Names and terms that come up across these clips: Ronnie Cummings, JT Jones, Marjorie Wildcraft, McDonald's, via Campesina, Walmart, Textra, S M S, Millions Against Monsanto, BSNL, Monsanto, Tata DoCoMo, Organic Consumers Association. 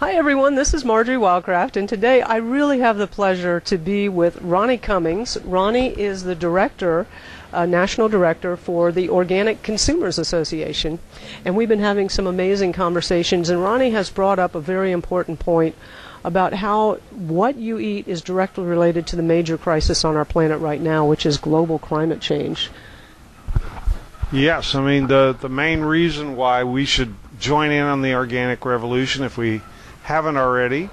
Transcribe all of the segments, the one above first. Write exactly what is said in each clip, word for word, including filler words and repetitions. Hi everyone, this is Marjorie Wildcraft, and today I really have the pleasure to be with Ronnie Cummings. Ronnie is the director, uh, national director for the Organic Consumers Association, and we've been having some amazing conversations, and Ronnie has brought up a very important point about how what you eat is directly related to the major crisis on our planet right now, which is global climate change. Yes, I mean, the, the main reason why we should join in on the organic revolution, if we haven't already,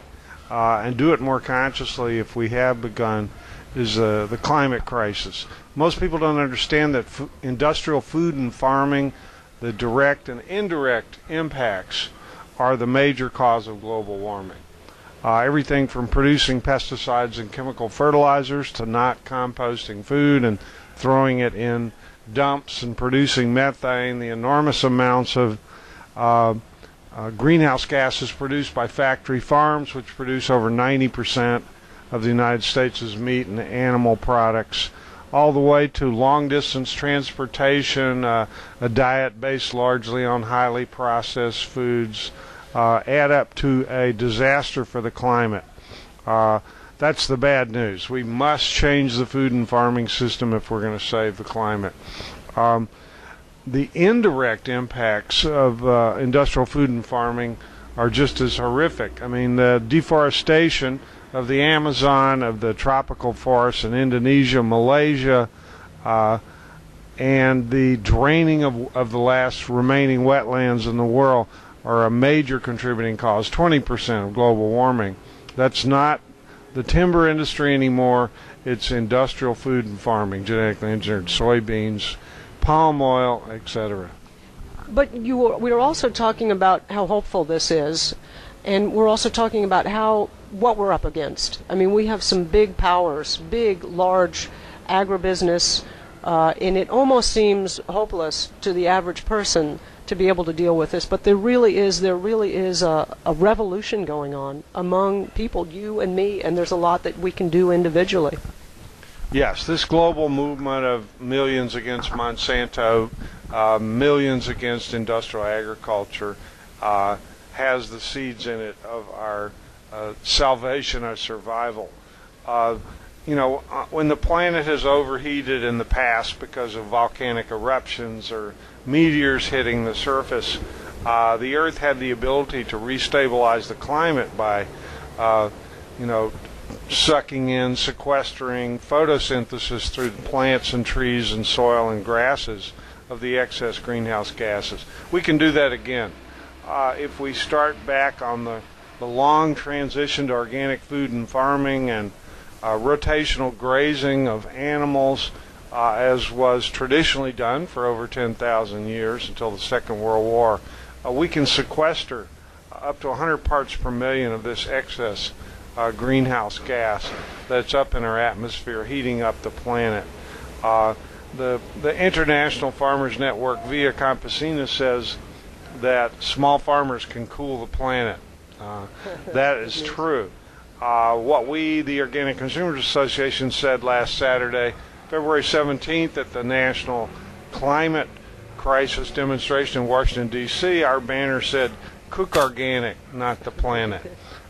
uh, and do it more consciously if we have begun, is uh, the climate crisis. Most people don't understand that f industrial food and farming, the direct and indirect impacts, are the major cause of global warming. Uh, everything from producing pesticides and chemical fertilizers to not composting food and throwing it in dumps and producing methane, the enormous amounts of uh, Uh, greenhouse gases produced by factory farms, which produce over ninety percent of the United States' meat and animal products, all the way to long-distance transportation, uh, a diet based largely on highly processed foods, uh, add up to a disaster for the climate. Uh, that's the bad news. We must change the food and farming system if we're going to save the climate. Um, The indirect impacts of uh, industrial food and farming are just as horrific. I mean, the deforestation of the Amazon, of the tropical forests in Indonesia, Malaysia, uh, and the draining of, of the last remaining wetlands in the world are a major contributing cause, twenty percent of global warming. That's not the timber industry anymore. It's industrial food and farming, genetically engineered soybeans, palm oil, et cetera. But you were, we were also talking about how hopeful this is, and we're also talking about how what we're up against. I mean, we have some big powers, big, large agribusiness, uh, and it almost seems hopeless to the average person to be able to deal with this. But there really is, there really is a, a revolution going on among people, you and me, and there's a lot that we can do individually. Yes, this global movement of Millions Against Monsanto, uh, Millions Against Industrial Agriculture, uh, has the seeds in it of our uh, salvation, our survival. Uh, you know, when the planet has overheated in the past because of volcanic eruptions or meteors hitting the surface, uh, the Earth had the ability to restabilize the climate by, uh, you know, sucking in, sequestering photosynthesis through plants and trees and soil and grasses of the excess greenhouse gases. We can do that again. Uh, if we start back on the, the long transition to organic food and farming and uh, rotational grazing of animals, uh, as was traditionally done for over ten thousand years until the Second World War, uh, we can sequester up to one hundred parts per million of this excess Uh, greenhouse gas that's up in our atmosphere, heating up the planet. Uh, the, the International Farmers Network, via Campesina, says that small farmers can cool the planet. Uh, that is true. Uh, what we, the Organic Consumers Association, said last Saturday, February seventeenth, at the National Climate Crisis Demonstration in Washington, D C, our banner said, "Cook organic, not the planet."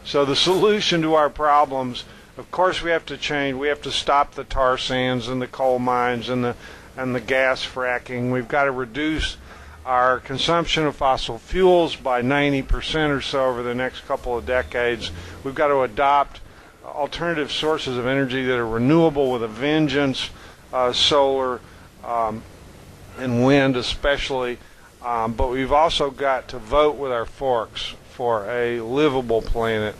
So the solution to our problems, of course, we have to change. We have to stop the tar sands and the coal mines and the and the gas fracking. We've got to reduce our consumption of fossil fuels by ninety percent or so over the next couple of decades. We've got to adopt alternative sources of energy that are renewable with a vengeance, uh, solar um, and wind especially. Um, but we've also got to vote with our forks for a livable planet.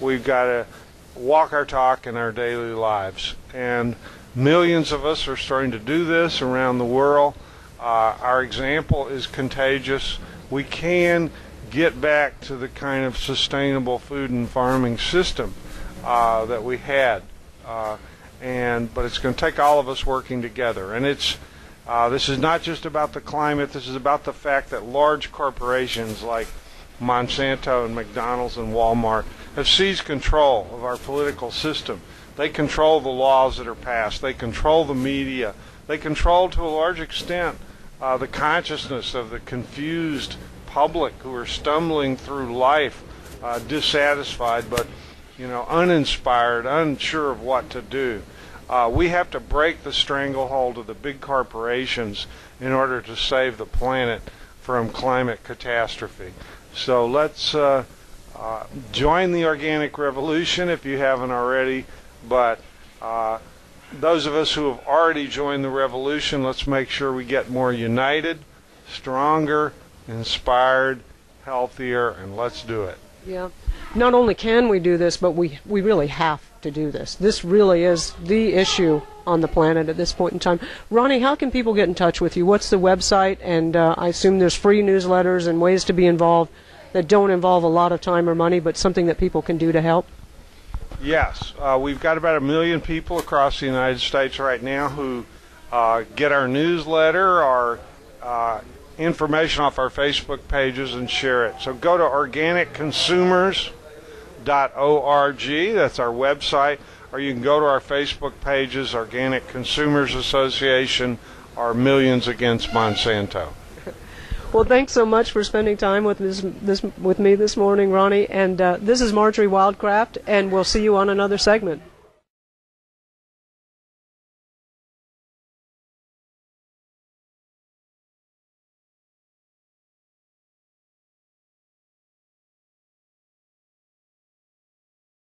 We've got to walk our talk in our daily lives. And millions of us are starting to do this around the world. Uh, our example is contagious. We can get back to the kind of sustainable food and farming system uh, that we had. Uh, and but it's going to take all of us working together. And it's uh, this is not just about the climate. This is about the fact that large corporations like Monsanto and McDonald's and Walmart have seized control of our political system. They control the laws that are passed. They control the media. They control, to a large extent, uh, the consciousness of the confused public who are stumbling through life uh, dissatisfied, but you know, uninspired, unsure of what to do. Uh, we have to break the stranglehold of the big corporations in order to save the planet from climate catastrophe. So let's uh, uh, join the organic revolution if you haven't already, but uh, those of us who have already joined the revolution, let's make sure we get more united, stronger, inspired, healthier, and let's do it. Yeah. Not only can we do this, but we, we really have to do this. This really is the issue on the planet at this point in time. Ronnie, how can people get in touch with you? What's the website? And uh, I assume there's free newsletters and ways to be involved that don't involve a lot of time or money, but something that people can do to help? Yes. Uh, we've got about a million people across the United States right now who uh, get our newsletter, our uh, information off our Facebook pages, and share it. So go to organic consumers dot org. That's our website. Or you can go to our Facebook pages, Organic Consumers Association, or Millions Against Monsanto. Well, thanks so much for spending time with, this, this, with me this morning, Ronnie. And uh, this is Marjorie Wildcraft, and we'll see you on another segment.